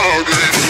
Show